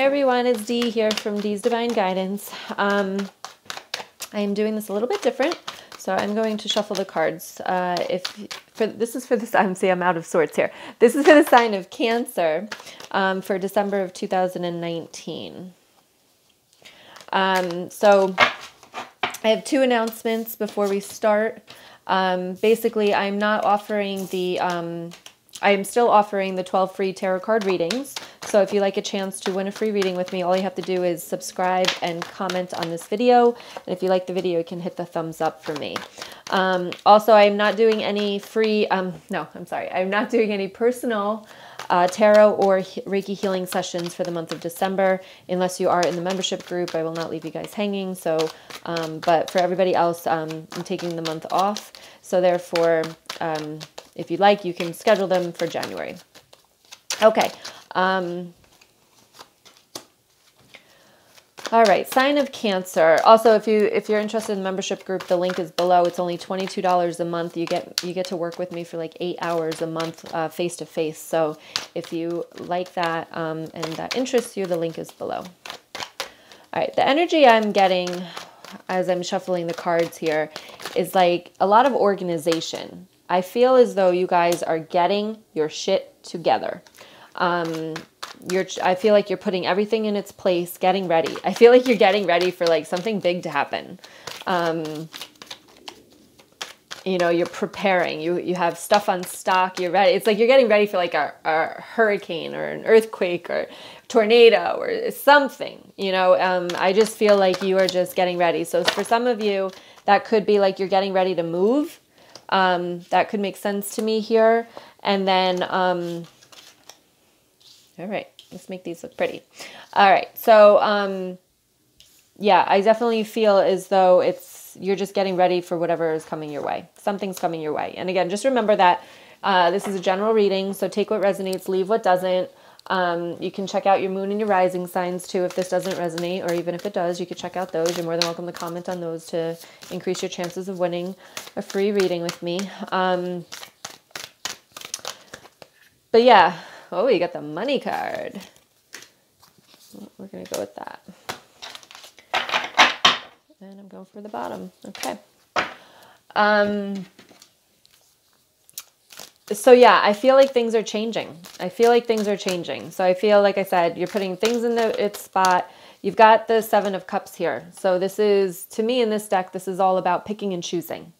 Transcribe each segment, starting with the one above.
Hey everyone, it's Dee here from Dee's Divine Guidance. I'm doing this a little bit different, so I'm going to shuffle the cards. I'm out of sorts here. This is for the sign of Cancer for December of 2019. So I have two announcements before we start. Basically, I'm not offering the... I am still offering the 12 free tarot card readings. So if you like a chance to win a free reading with me, all you have to do is subscribe and comment on this video. And if you like the video, you can hit the thumbs up for me. Also, I'm not doing any free, I'm not doing any personal tarot or Reiki healing sessions for the month of December. Unless you are in the membership group, I will not leave you guys hanging. So, but for everybody else, I'm taking the month off. So therefore, if you'd like, you can schedule them for January. Okay. All right. Sign of Cancer. Also, if you're interested in the membership group, the link is below. It's only $22 a month. You get to work with me for like 8 hours a month, face to face. So if you like that, and that interests you, the link is below. All right. The energy I'm getting as I'm shuffling the cards here is like a lot of organization. I feel as though you guys are getting your shit together. I feel like you're putting everything in its place, getting ready. I feel like you're getting ready for like something big to happen. You know, you're preparing. You have stuff on stock. You're ready. It's like you're getting ready for like a hurricane or an earthquake or tornado or something. You know, I just feel like you are just getting ready. So for some of you, that could be like you're getting ready to move. That could make sense to me here. And then, all right, let's make these look pretty. All right. So, yeah, I definitely feel as though you're just getting ready for whatever is coming your way. Something's coming your way. And again, just remember that, this is a general reading. So take what resonates, leave what doesn't. You can check out your moon and your rising signs too. If this doesn't resonate, or even if it does, you could check out those. You're more than welcome to comment on those to increase your chances of winning a free reading with me. But yeah, oh, you got the money card. We're going to go with that. And I'm going for the bottom. Okay. So yeah, I feel like things are changing. So I feel, like I said, you're putting things in its spot. You've got the Seven of Cups here. So this is, to me in this deck, this is all about picking and choosing,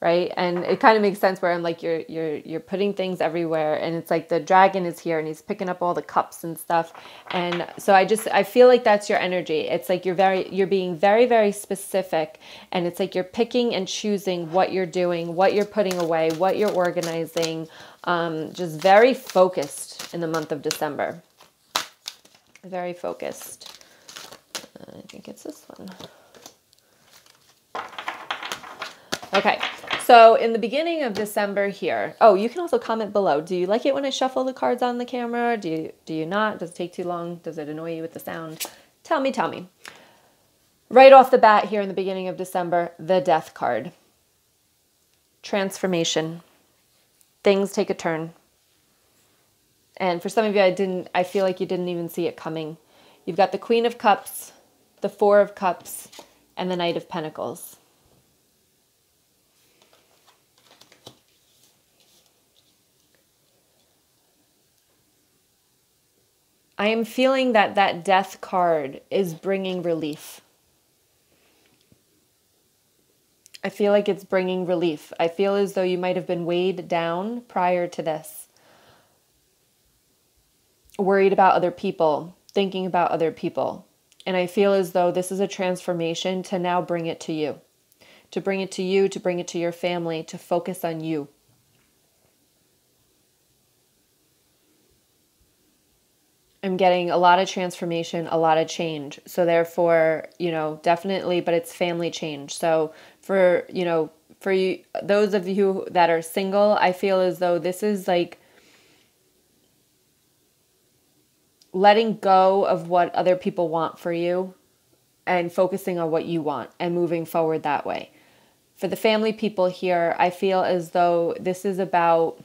right? And it kind of makes sense where I'm like, you're putting things everywhere. And it's like the dragon is here and he's picking up all the cups and stuff. And so I feel like that's your energy. It's like you're being very, very specific. And it's like you're picking and choosing what you're doing, what you're putting away, what you're organizing. Just very focused in the month of December. Very focused. I think it's this one. Okay. So in the beginning of December here, oh, you can also comment below. Do you like it when I shuffle the cards on the camera? Do you not? Does it take too long? Does it annoy you with the sound? Tell me. Right off the bat here in the beginning of December, the Death card. Transformation. Things take a turn. And for some of you, I feel like you didn't even see it coming. You've got the Queen of Cups, the Four of Cups, and the Knight of Pentacles. I am feeling that Death card is bringing relief. I feel like it's bringing relief. I feel as though you might have been weighed down prior to this. Worried about other people, thinking about other people. And I feel as though this is a transformation to now bring it to you. To bring it to you, to bring it to your family, to focus on you. I'm getting a lot of transformation, a lot of change. So therefore, you know, definitely, but it's family change. So for you, those of you that are single, I feel as though this is like letting go of what other people want for you and focusing on what you want and moving forward that way. For the family people here, I feel as though this is about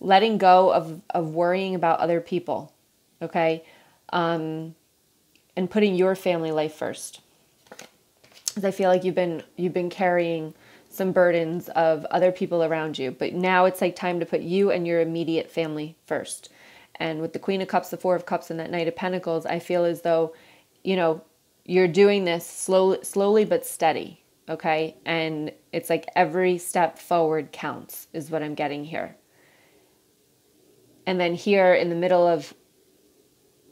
letting go of worrying about other people. Okay. and putting your family life first. Because I feel like you've been carrying some burdens of other people around you, but now it's like time to put you and your immediate family first. And with the Queen of Cups, the Four of Cups, and that Knight of Pentacles, I feel as though, you know, you're doing this slowly but steady, okay? And it's like every step forward counts is what I'm getting here. And then here in the middle of,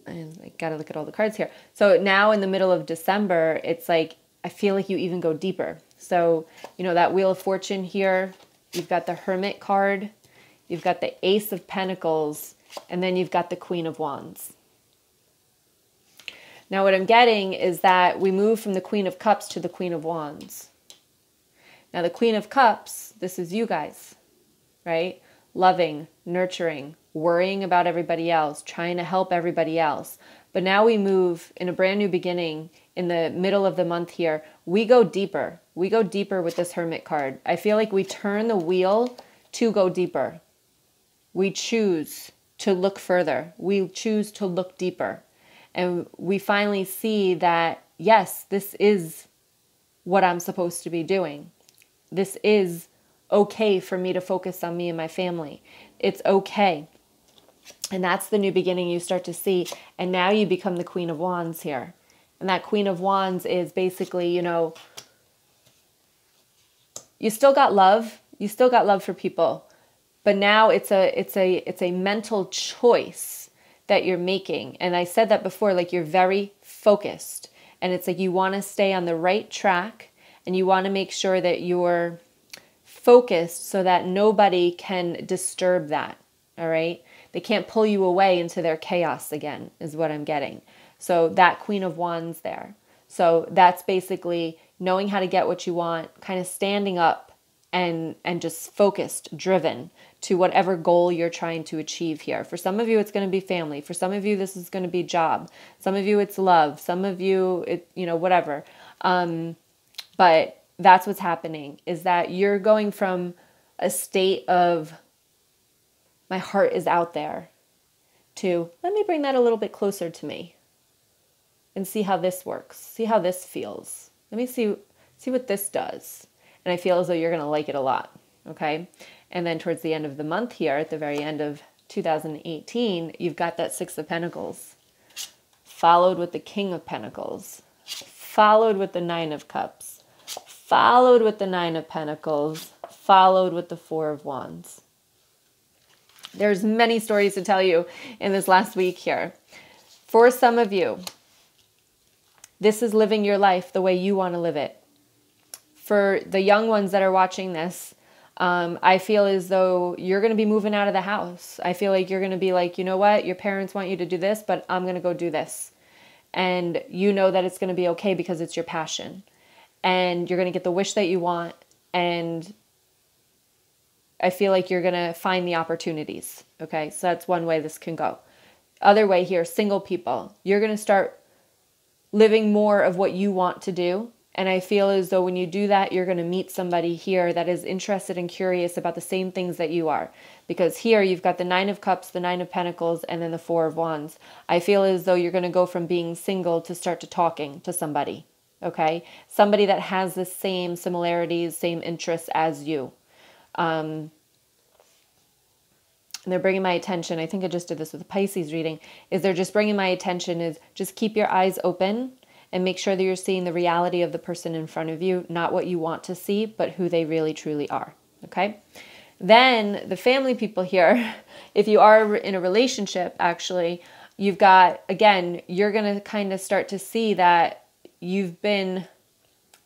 I gotta look at all the cards here. So now in the middle of December, it's like, I feel like you even go deeper. So, you know, that Wheel of Fortune here, you've got the Hermit card, you've got the Ace of Pentacles, and then you've got the Queen of Wands. Now, what I'm getting is that we move from the Queen of Cups to the Queen of Wands. Now, the Queen of Cups, this is you guys, right? Loving, nurturing, worrying about everybody else, trying to help everybody else. But now we move in a brand new beginning in the middle of the month here. We go deeper. We go deeper with this Hermit card. I feel like we turn the wheel to go deeper. We choose to look further. We choose to look deeper. And we finally see that, yes, this is what I'm supposed to be doing. This is okay for me to focus on me and my family. It's okay. And that's the new beginning you start to see. And now you become the Queen of Wands here. And that Queen of Wands is basically, you know, you still got love. You still got love for people. But now it's a mental choice that you're making. And I said that before, like you're very focused. And it's like you want to stay on the right track and you want to make sure that you're focused so that nobody can disturb that. All right? They can't pull you away into their chaos again, is what I'm getting. So that Queen of Wands there. So that's basically knowing how to get what you want, kind of standing up and just focused, driven to whatever goal you're trying to achieve here. For some of you, it's going to be family. For some of you, this is going to be job. Some of you, it's love. Some of you, it, you know, whatever. But that's what's happening, is that you're going from a state of my heart is out there to let me bring that a little bit closer to me and see how this works. See how this feels. Let me see what this does. And I feel as though you're going to like it a lot, okay? And then towards the end of the month here, at the very end of 2018, you've got that Six of Pentacles, followed with the King of Pentacles, followed with the Nine of Cups, followed with the Nine of Pentacles, followed with the Four of Wands. There's many stories to tell you in this last week here. For some of you, this is living your life the way you want to live it. For the young ones that are watching this, I feel as though you're going to be moving out of the house. I feel like you're going to be like, you know what? Your parents want you to do this, but I'm going to go do this. And you know that it's going to be okay because it's your passion. And you're going to get the wish that you want. And I feel like you're going to find the opportunities. Okay, so that's one way this can go. Other way here, single people. You're going to start living more of what you want to do. And I feel as though when you do that, you're going to meet somebody here that is interested and curious about the same things that you are. Because here you've got the Nine of Cups, the Nine of Pentacles, and then the Four of Wands. I feel as though you're going to go from being single to start to talking to somebody, okay? Somebody that has the same similarities, same interests as you. And they're bringing my attention, I think I just did this with a Pisces reading, is they're just bringing my attention is just keep your eyes open and make sure that you're seeing the reality of the person in front of you, not what you want to see, but who they really truly are, okay? Then the family people here, if you are in a relationship, actually, you've got, again, you're going to kind of start to see that you've been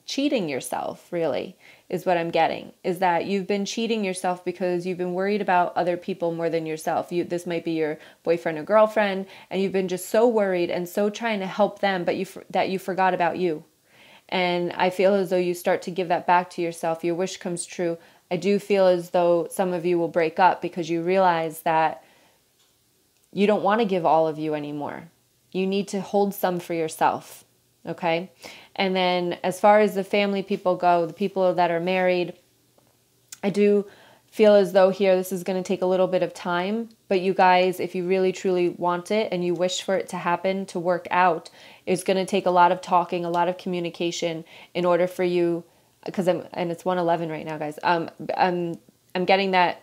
cheating yourself, really, is what I'm getting, is that you've been cheating yourself because you've been worried about other people more than yourself. This might be your boyfriend or girlfriend, and you've been just so worried and so trying to help them, but you forgot about you. And I feel as though you start to give that back to yourself. Your wish comes true. I do feel as though some of you will break up because you realize that you don't want to give all of you anymore. You need to hold some for yourself, okay? And then as far as the family people go, the people that are married, I do feel as though here this is going to take a little bit of time, but you guys, if you really truly want it and you wish for it to happen, to work out, it's going to take a lot of talking, a lot of communication in order for you, because it's 1:11 right now, guys. I'm getting that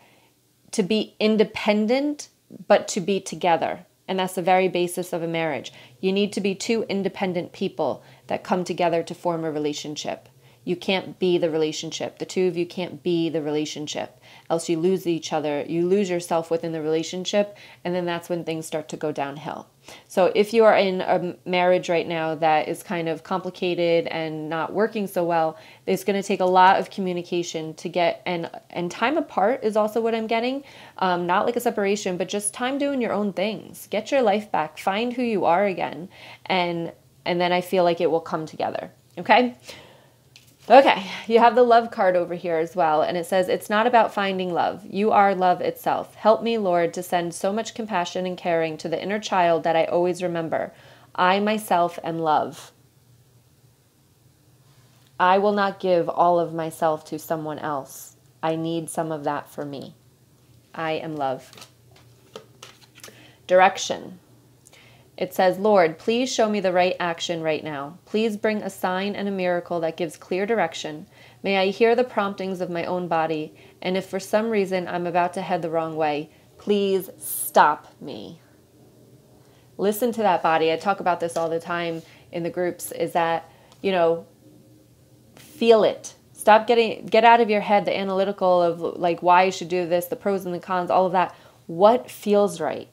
to be independent, but to be together. And that's the very basis of a marriage. You need to be two independent people that come together to form a relationship. You can't be the relationship. The two of you can't be the relationship. Else you lose each other. You lose yourself within the relationship. And then that's when things start to go downhill. So if you are in a marriage right now that is kind of complicated and not working so well, it's going to take a lot of communication to get, and time apart is also what I'm getting. Not like a separation, but just time doing your own things. Get your life back. Find who you are again. And then I feel like it will come together. Okay? Okay, you have the love card over here as well, and it says, it's not about finding love. You are love itself. Help me, Lord, to send so much compassion and caring to the inner child that I always remember. I myself am love. I will not give all of myself to someone else. I need some of that for me. I am love. Direction. It says, Lord, please show me the right action right now. Please bring a sign and a miracle that gives clear direction. May I hear the promptings of my own body. And if for some reason I'm about to head the wrong way, please stop me. Listen to that body. I talk about this all the time in the groups, is that, you know, feel it. Stop get out of your head, the analytical of like why you should do this, the pros and the cons, all of that. What feels right?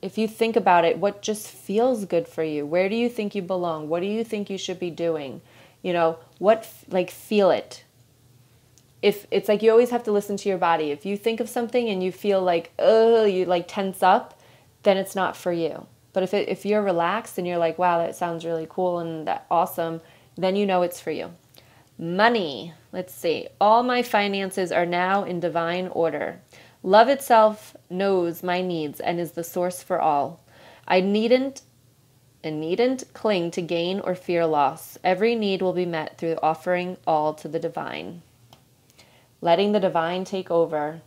If you think about it, what just feels good for you? Where do you think you belong? What do you think you should be doing? You know, what, like, feel it. If it's like you always have to listen to your body. If you think of something and you feel like, oh, you like tense up, then it's not for you. But if you're relaxed and you're like, wow, that sounds really cool and that awesome, then you know it's for you. Money. Let's see. All my finances are now in divine order. Love itself knows my needs and is the source for all. I needn't cling to gain or fear loss. Every need will be met through offering all to the divine. Letting the divine take over.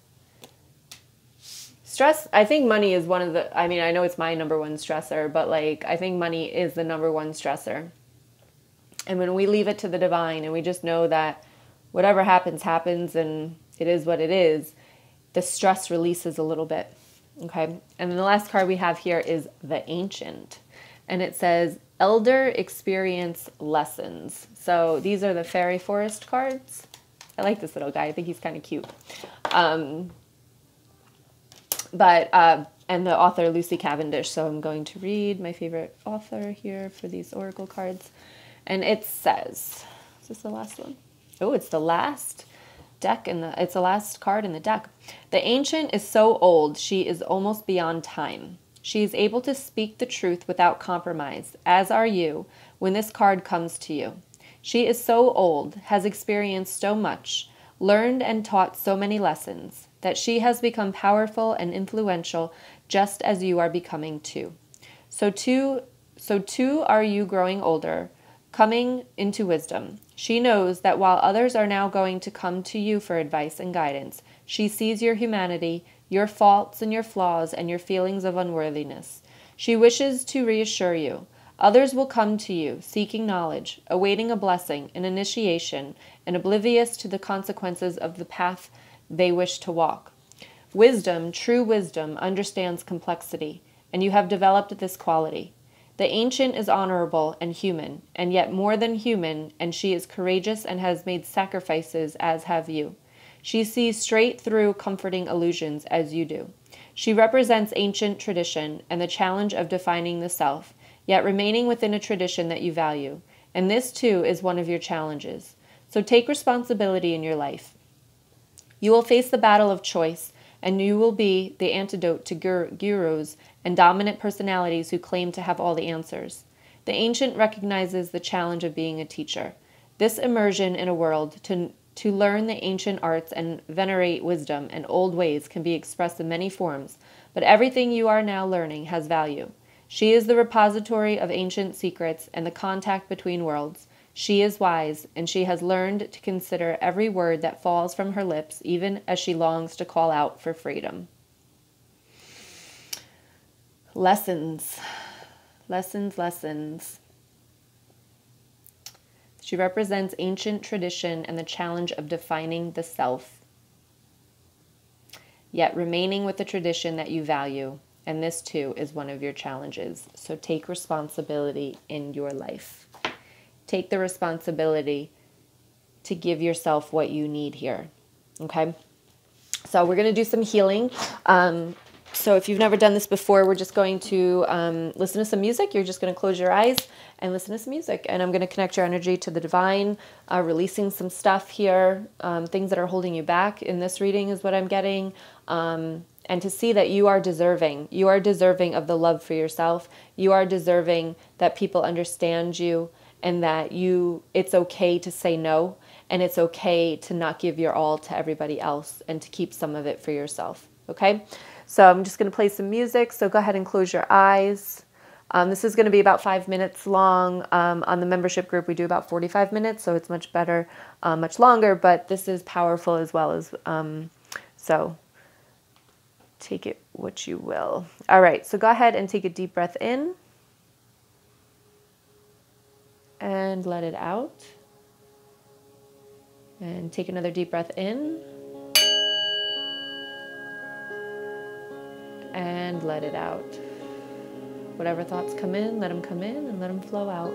Stress, I think money is one of the, I mean, I know it's my #1 stressor, but like, I think money is the #1 stressor. And when we leave it to the divine and we just know that whatever happens, happens and it is what it is, the stress releases a little bit, okay? And then the last card we have here is the Ancient. And it says, Elder Experience Lessons. So these are the Fairy Forest cards. I like this little guy. I think he's kind of cute. And the author, Lucy Cavendish. So I'm going to read my favorite author here for these oracle cards. And it says, is this the last one? Oh, it's the last deck it's the last card in the deck. The Ancient is so old, she is almost beyond time. She is able to speak the truth without compromise, as are you, when this card comes to you. She is so old, has experienced so much, learned and taught so many lessons, that she has become powerful and influential just as you are becoming too. So too are you growing older, coming into wisdom. She knows that while others are now going to come to you for advice and guidance, she sees your humanity, your faults and your flaws, and your feelings of unworthiness. She wishes to reassure you. Others will come to you, seeking knowledge, awaiting a blessing, an initiation, and oblivious to the consequences of the path they wish to walk. Wisdom, true wisdom, understands complexity, and you have developed this quality. The Ancient is honorable and human, and yet more than human, and she is courageous and has made sacrifices, as have you. She sees straight through comforting illusions, as you do. She represents ancient tradition and the challenge of defining the self, yet remaining within a tradition that you value. And this, too, is one of your challenges. So take responsibility in your life. You will face the battle of choice, and you will be the antidote to gurus and dominant personalities who claim to have all the answers. The Ancient recognizes the challenge of being a teacher. This immersion in a world to learn the ancient arts and venerate wisdom and old ways can be expressed in many forms, but everything you are now learning has value. She is the repository of ancient secrets and the contact between worlds. She is wise, and she has learned to consider every word that falls from her lips, even as she longs to call out for freedom. Lessons. Lessons, lessons. She represents ancient tradition and the challenge of defining the self, yet remaining with the tradition that you value. And this, too, is one of your challenges. So take responsibility in your life. Take the responsibility to give yourself what you need here, okay? So we're going to do some healing. So if you've never done this before, we're just going to listen to some music. You're just going to close your eyes and listen to some music. And I'm going to connect your energy to the divine, releasing some stuff here, things that are holding you back in this reading is what I'm getting. And to see that you are deserving. You are deserving of the love for yourself. You are deserving that people understand you and that it's okay to say no, and it's okay to not give your all to everybody else and to keep some of it for yourself, okay? So I'm just going to play some music, so go ahead and close your eyes. This is going to be about 5 minutes long. On the membership group, we do about 45 minutes, so it's much better, much longer, but this is powerful as well as, so take it what you will. All right, so go ahead and take a deep breath in and let it out. And take another deep breath in. And let it out. Whatever thoughts come in, let them come in and let them flow out.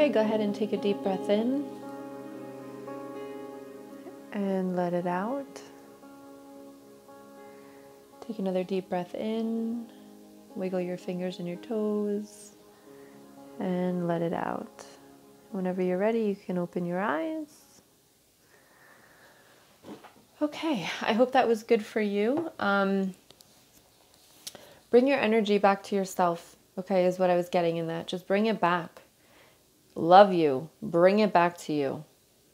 Okay, go ahead and take a deep breath in and let it out. Take another deep breath in, wiggle your fingers and your toes, and let it out. Whenever you're ready, you can open your eyes. Okay, I hope that was good for you. Bring your energy back to yourself, okay, is what I was getting in that. Just bring it back. Love you. Bring it back to you.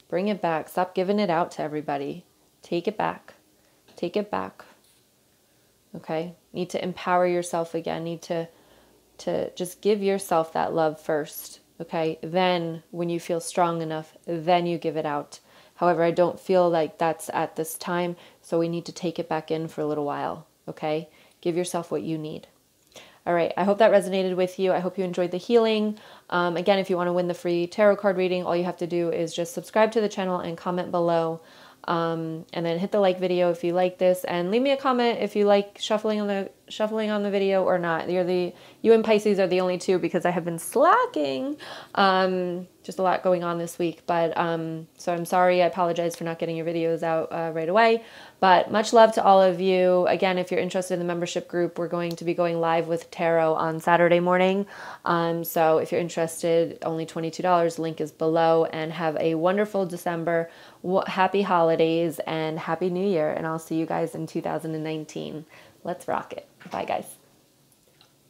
Bring it back. Stop giving it out to everybody. Take it back. Take it back. Okay? Need to empower yourself again. Need to just give yourself that love first. Okay? Then, when you feel strong enough, then you give it out. However, I don't feel like that's at this time, so we need to take it back in for a little while. Okay? Give yourself what you need. All right, I hope that resonated with you. I hope you enjoyed the healing. Again, if you want to win the free tarot card reading, all you have to do is just subscribe to the channel and comment below. And then hit the like video if you like this, and leave me a comment if you like shuffling on the video or not. You and Pisces are the only two, because I have been slacking. Just a lot going on this week, but so I'm sorry. I apologize for not getting your videos out right away. But much love to all of you. Again, if you're interested in the membership group, we're going to be going live with tarot on Saturday morning. So if you're interested, only $22. Link is below. And have a wonderful December. Happy holidays and happy New Year. And I'll see you guys in 2019. Let's rock it. Bye, guys.